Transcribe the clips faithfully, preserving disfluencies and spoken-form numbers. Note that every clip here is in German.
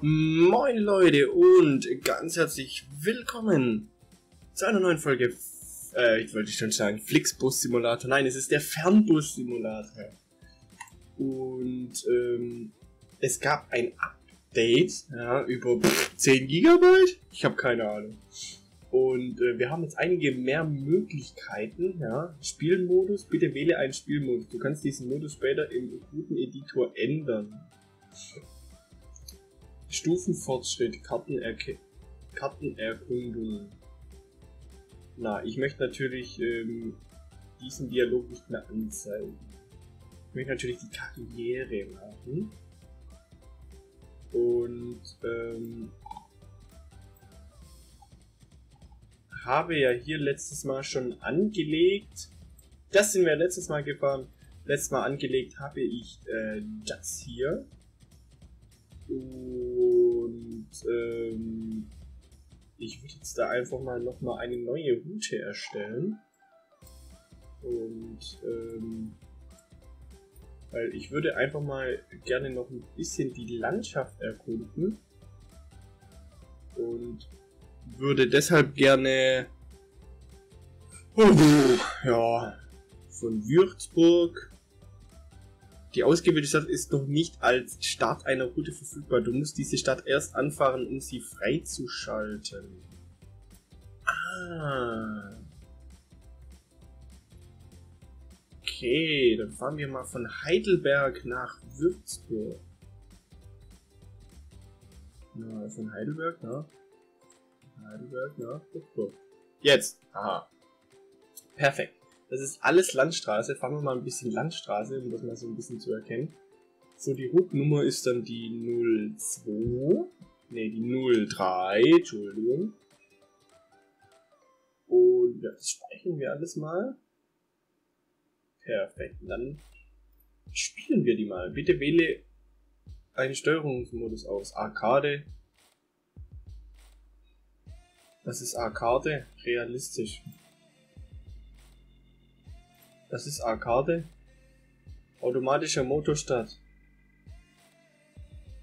Moin Leute und ganz herzlich willkommen zu einer neuen Folge, äh, ich wollte schon sagen, Flixbus Simulator, nein, es ist der Fernbus Simulator. Und ähm, es gab ein Update, ja, über zehn Gigabyte, ich habe keine Ahnung. Und äh, wir haben jetzt einige mehr Möglichkeiten, ja, Spielmodus, bitte wähle einen Spielmodus, du kannst diesen Modus später im guten Editor ändern. Stufenfortschritt, Kartenerke Kartenerkundung. Na, ich möchte natürlich ähm, diesen Dialog nicht mehr anzeigen. Ich möchte natürlich die Karriere machen. Und ähm, habe ja hier letztes Mal schon angelegt. Das sind wir letztes Mal gefahren. Letztes Mal angelegt habe ich äh, das hier. Und ähm, ich würde jetzt da einfach mal nochmal eine neue Route erstellen. Und ähm, weil ich würde einfach mal gerne noch ein bisschen die Landschaft erkunden. Und würde deshalb gerne ja, von Würzburg. Die ausgewählte Stadt ist noch nicht als Start einer Route verfügbar. Du musst diese Stadt erst anfahren, um sie freizuschalten. Ah. Okay, dann fahren wir mal von Heidelberg nach Würzburg. Na, von Heidelberg nach Heidelberg nach Würzburg. Jetzt! Aha. Perfekt. Das ist alles Landstraße. Fahren wir mal ein bisschen Landstraße, um das mal so ein bisschen zu erkennen. So, die Routennummer ist dann die null zwei. Ne, die null drei, Entschuldigung. Und das speichern wir alles mal. Perfekt. Und dann spielen wir die mal. Bitte wähle einen Steuerungsmodus aus. Arcade. Was ist Arcade? Realistisch. Das ist Arcade. Automatischer Motorstart.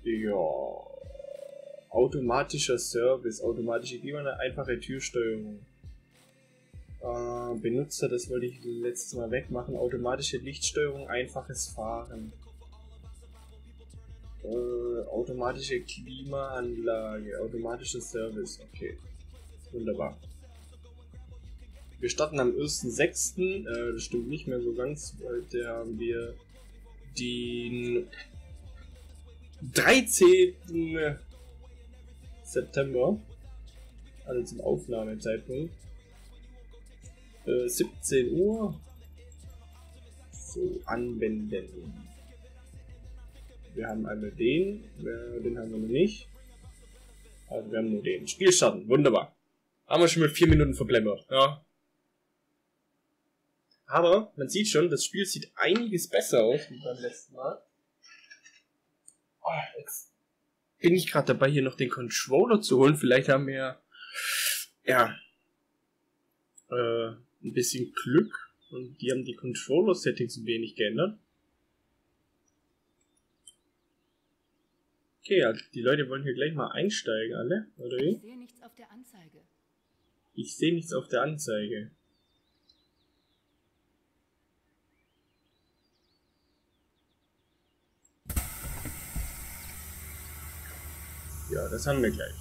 Ja. Automatischer Service. Automatische Klimaanlage. Einfache Türsteuerung. Äh, Benutzer, das wollte ich letztes Mal wegmachen. Automatische Lichtsteuerung. Einfaches Fahren. Äh, automatische Klimaanlage. Automatischer Service. Okay. Wunderbar. Wir starten am ersten sechsten Äh, das stimmt nicht mehr so ganz. Heute haben wir den dreizehnten September. Also zum Aufnahmezeitpunkt. Äh, siebzehn Uhr. So, anwenden. Wir haben einmal den. Äh, den haben wir noch nicht. Also wir haben nur den. Spiel starten. Wunderbar. Haben wir schon mit vier Minuten verplempert. Ja. Aber man sieht schon, das Spiel sieht einiges besser aus wie beim letzten Mal. Oh, jetzt bin ich gerade dabei, hier noch den Controller zu holen. Vielleicht haben wir ja äh, ein bisschen Glück und die haben die Controller-Settings ein wenig geändert. Okay, also die Leute wollen hier gleich mal einsteigen, alle, oder wie? Ich sehe nichts auf der Anzeige. Ich sehe nichts auf der Anzeige. Ja, das haben wir gleich.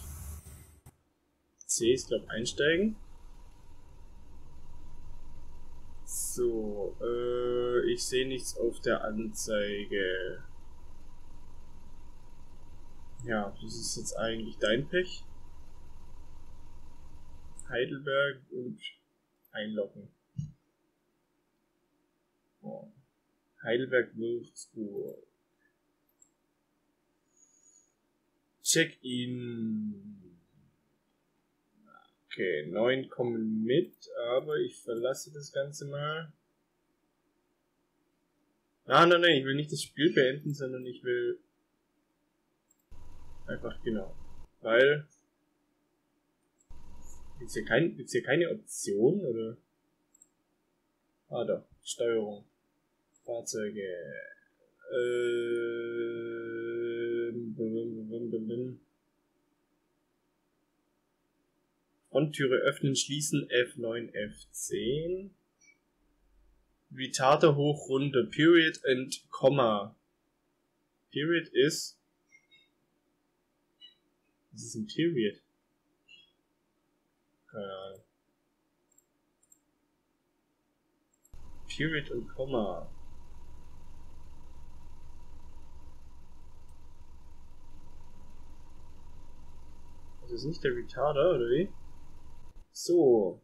C ist, glaube ich, einsteigen. So, äh, ich sehe nichts auf der Anzeige. Ja, das ist jetzt eigentlich dein Pech. Heidelberg und einloggen. Oh. Heidelberg, Würzburg. Check-in. Okay, neun kommen mit, aber ich verlasse das Ganze mal. Nein, nein, nein, ich will nicht das Spiel beenden, sondern ich will einfach genau, weil gibt's hier, kein, gibt's hier keine Option, oder? Ah, da, Steuerung, Fahrzeuge, äh, Fronttüre öffnen, schließen, F neun, F zehn. Retarder hoch, runter, Period and Komma. Period ist... Was ist ein Period? Keine Ahnung. Period und Komma. Das ist nicht der Retarder, oder wie? So.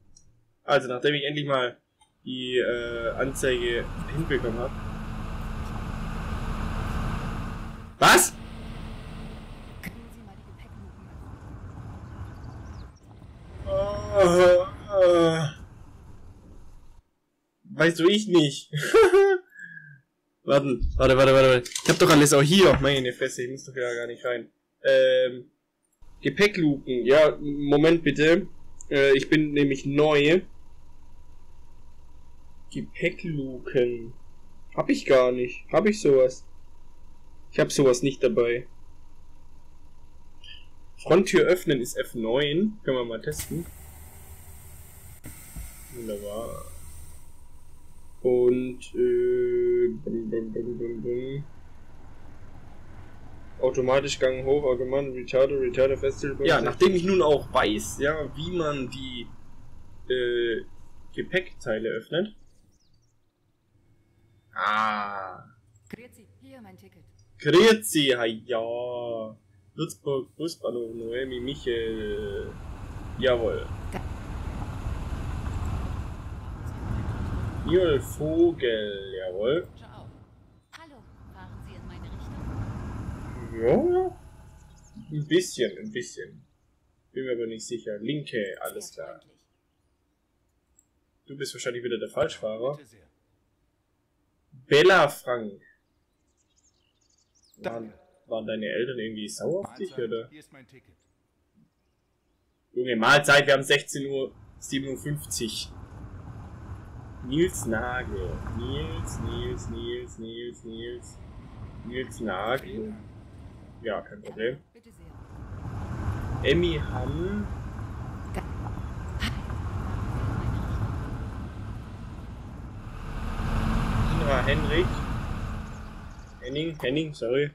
Also, nachdem ich endlich mal die äh, Anzeige hinbekommen habe. Was? Oh, oh. Weißt du, ich nicht. Warten, warte, warte, warte, warte. Ich hab doch alles auch hier. Meine Fresse, ich muss doch ja gar nicht rein. Ähm, Gepäckluken. Ja, Moment bitte. Äh, ich bin nämlich neu. Gepäckluken. Hab ich gar nicht. Hab ich sowas? Ich hab sowas nicht dabei. Fronttür öffnen ist F neun. Können wir mal testen. Wunderbar. Und äh, bum, bum, bum, bum, bum. Automatisch Gang hoch, Argument, Retarder, Retarder Festival. Ja, nachdem ich nun auch weiß, ja, wie man die äh, Gepäckteile öffnet. Ah. Grüezi, hier mein Ticket. Grüezi, ja. Würzburg, Busbahnhof, Noemi, Michel. Jawohl. Jol Vogel, jawohl. Hallo, fahren Sie in meine Richtung? Ja. Ein bisschen, ein bisschen. Bin mir aber nicht sicher. Linke, alles klar. Du bist wahrscheinlich wieder der Falschfahrer. Bella Frank. Waren, waren deine Eltern irgendwie sauer auf dich, oder? Hier ist mein Ticket. Junge, Mahlzeit, wir haben sechzehn Uhr siebenundfünfzig. Nils Nagel. Nils, Nils, Nils, Nils, Nils. Nils Nagel. Ja, kein Problem. Emmy Hamm. Inra Henrik. Henning, Henning, sorry.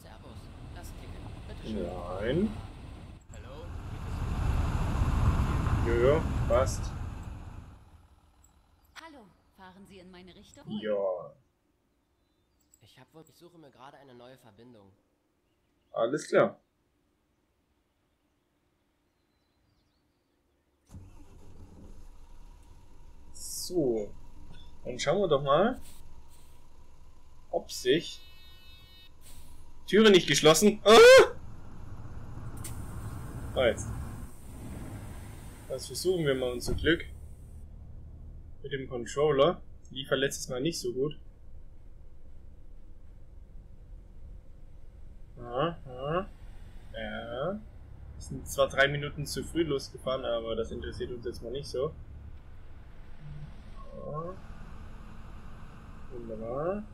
Servus, das Ticket. Bitte schön. Nein. Jojo, passt. Hallo, fahren Sie in meine Richtung? Ja. Ich hab wohl, ich suche mir gerade eine neue Verbindung. Alles klar. So. Dann schauen wir doch mal, ob sich... Türe nicht geschlossen. Ah! Ah, jetzt. Das versuchen wir mal unser Glück mit dem Controller. Lief letztes Mal nicht so gut. Aha. Ja. Wir sind zwar drei Minuten zu früh losgefahren, aber das interessiert uns jetzt mal nicht so. Ja. Wunderbar.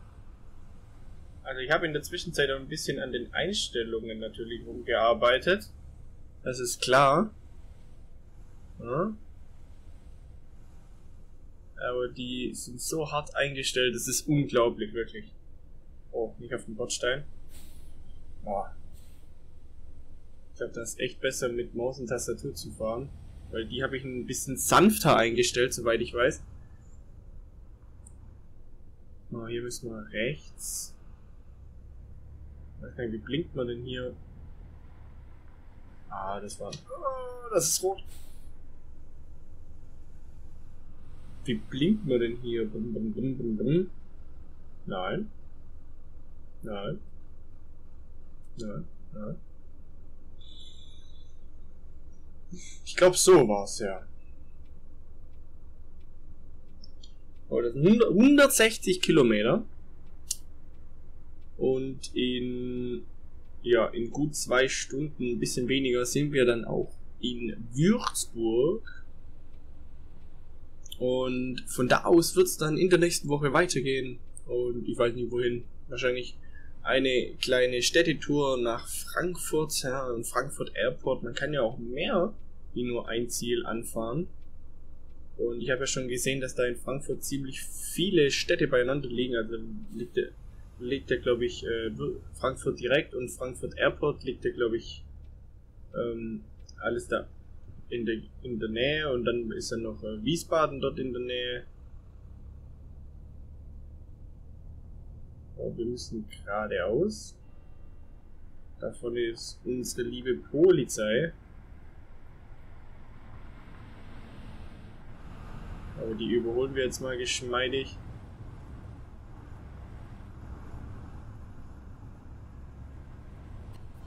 Also ich habe in der Zwischenzeit auch ein bisschen an den Einstellungen natürlich rumgearbeitet. Das ist klar. Aber die sind so hart eingestellt, das ist unglaublich, wirklich. Oh, nicht auf dem Bordstein. Boah. Ich glaube, das ist echt besser mit Maus und Tastatur zu fahren, weil die habe ich ein bisschen sanfter eingestellt, soweit ich weiß. Oh, hier müssen wir rechts. Ich weiß gar nicht, wie blinkt man denn hier? Ah, das war... Oh, das ist rot. Wie blinkt man denn hier? Bum, bum, bum, bum, bum. Nein. Nein. Nein. Nein. Ich glaube, so war's ja. Oh, das sind hundertsechzig Kilometer. Und in... Ja, in gut zwei Stunden, ein bisschen weniger, sind wir dann auch in Würzburg. Und von da aus wird es dann in der nächsten Woche weitergehen. Und ich weiß nicht wohin. Wahrscheinlich eine kleine Städtetour nach Frankfurt, ja, und Frankfurt Airport. Man kann ja auch mehr wie nur ein Ziel anfahren. Und ich habe ja schon gesehen, dass da in Frankfurt ziemlich viele Städte beieinander liegen. Also liegt der, liegt der glaube ich, äh, Frankfurt direkt und Frankfurt Airport liegt der, glaube ich, ähm, alles da in der, in der Nähe. Und dann ist ja noch äh, Wiesbaden dort in der Nähe. Oh, wir müssen geradeaus. Davon ist unsere liebe Polizei. Aber die überholen wir jetzt mal geschmeidig.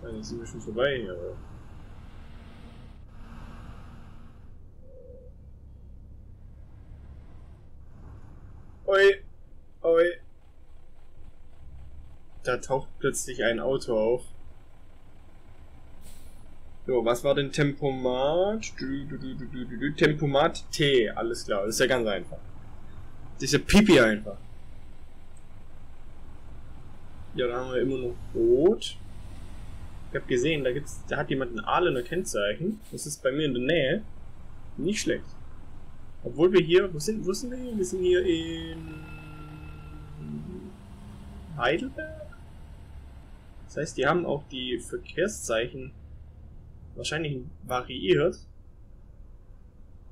Ja, jetzt sind wir schon vorbei, aber... Oi! Oi! Da taucht plötzlich ein Auto auf. So, was war denn Tempomat? Du, du, du, du, du, du, du. Tempomat T, alles klar, das ist ja ganz einfach. Das ist ja pipi einfach. Ja, da haben wir immer noch Rot. Ich habe gesehen, da gibt's, da hat jemand ein Ahlener Kennzeichen. Das ist bei mir in der Nähe. Nicht schlecht. Obwohl wir hier, wo sind, wo sind wir hier? Wir sind hier in Heidelberg. Das heißt, die haben auch die Verkehrszeichen wahrscheinlich variiert.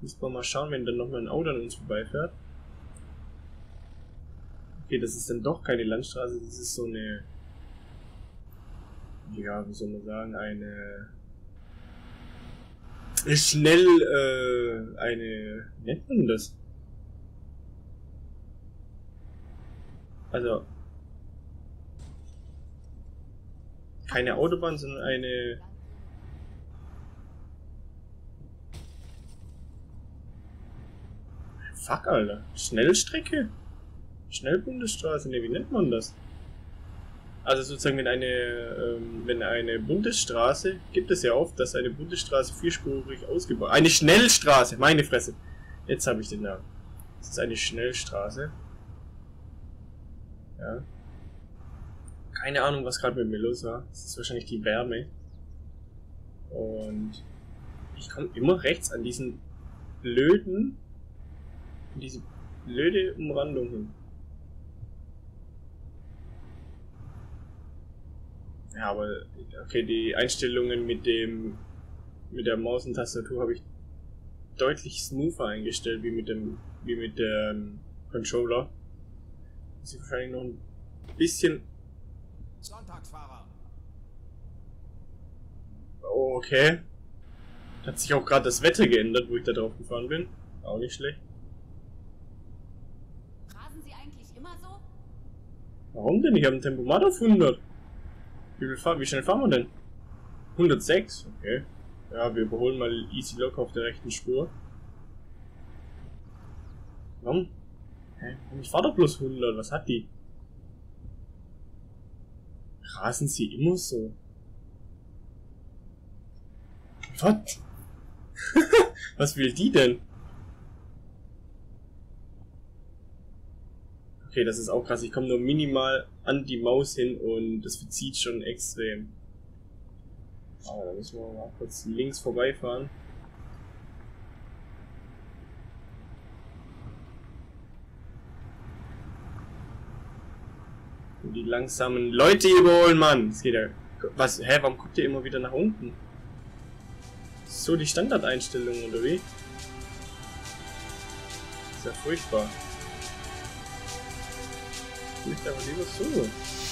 Müssen wir mal schauen, wenn dann nochmal ein Auto an uns vorbeifährt. Okay, das ist dann doch keine Landstraße, das ist so eine... Ja, wie soll man sagen, eine... Schnell, äh, eine... Wie nennt man das? Also... Keine Autobahn, sondern eine... Fuck, Alter. Schnellstrecke? Schnellbundesstraße? Ne, wie nennt man das? Also sozusagen, wenn eine, ähm, wenn eine Bundesstraße, gibt es ja oft, dass eine Bundesstraße vierspurig ausgebaut ist. Eine Schnellstraße! Meine Fresse! Jetzt habe ich den Namen. Das ist eine Schnellstraße. Ja. Keine Ahnung, was gerade mit mir los war. Das ist wahrscheinlich die Wärme. Und ich komme immer rechts an diesen blöden... diese blöde Umrandung hin. Ja, aber okay, die Einstellungen mit dem mit der Maus und Tastatur habe ich deutlich smoother eingestellt wie mit dem wie mit dem Controller. Das ist wahrscheinlich noch ein bisschen. Sonntagsfahrer. Oh, okay. Hat sich auch gerade das Wetter geändert, wo ich da drauf gefahren bin. Auch nicht schlecht. Warum denn? Ich habe ein Tempomat auf hundert. Wie, viel fahr Wie schnell fahren wir denn? hundertsechs? Okay. Ja, wir überholen mal easy locker auf der rechten Spur. Warum? Hä? Ich fahre doch bloß hundert. Was hat die? Rasen sie immer so? Was? Was will die denn? Okay, das ist auch krass. Ich komme nur minimal an die Maus hin und das verzieht schon extrem. Aber da müssen wir mal kurz links vorbeifahren. Und die langsamen Leute überholen, Mann! Es geht ja. Was? Hä? Warum guckt ihr immer wieder nach unten? Ist so die Standardeinstellung, oder wie? Ist ja furchtbar. Ich möchte aber lieber so.